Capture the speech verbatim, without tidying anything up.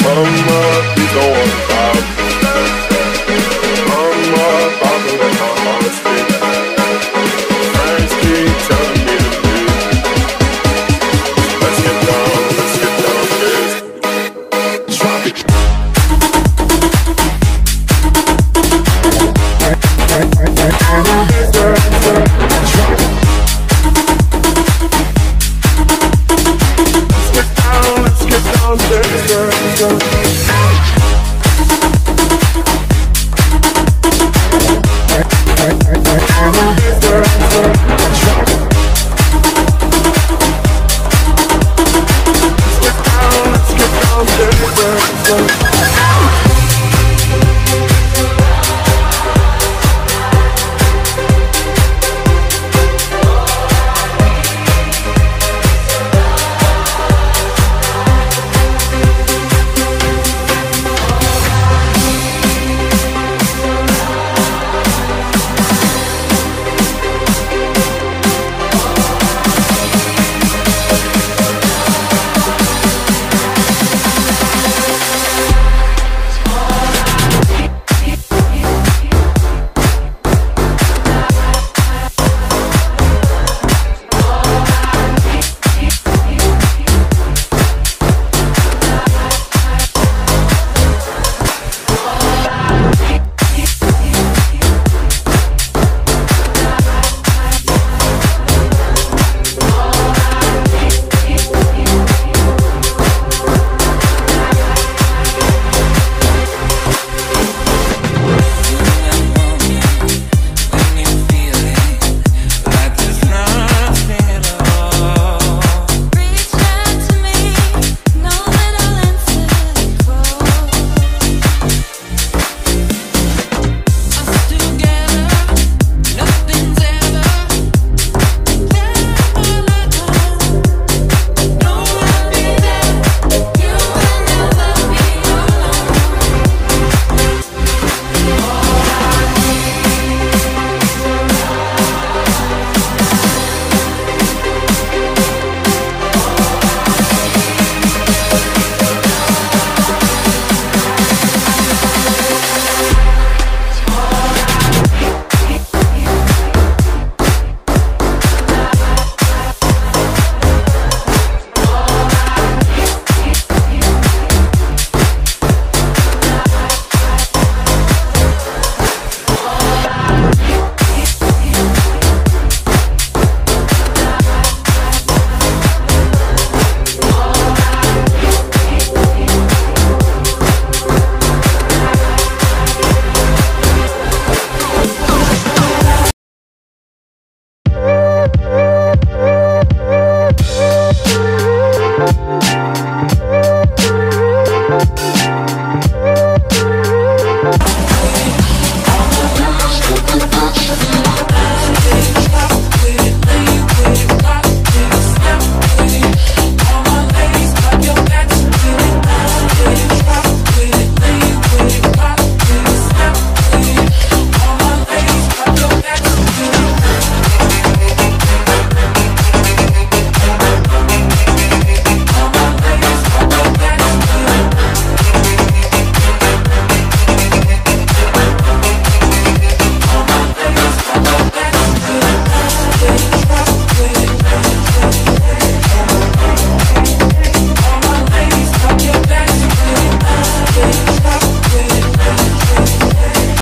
Come on, we don't want to stop.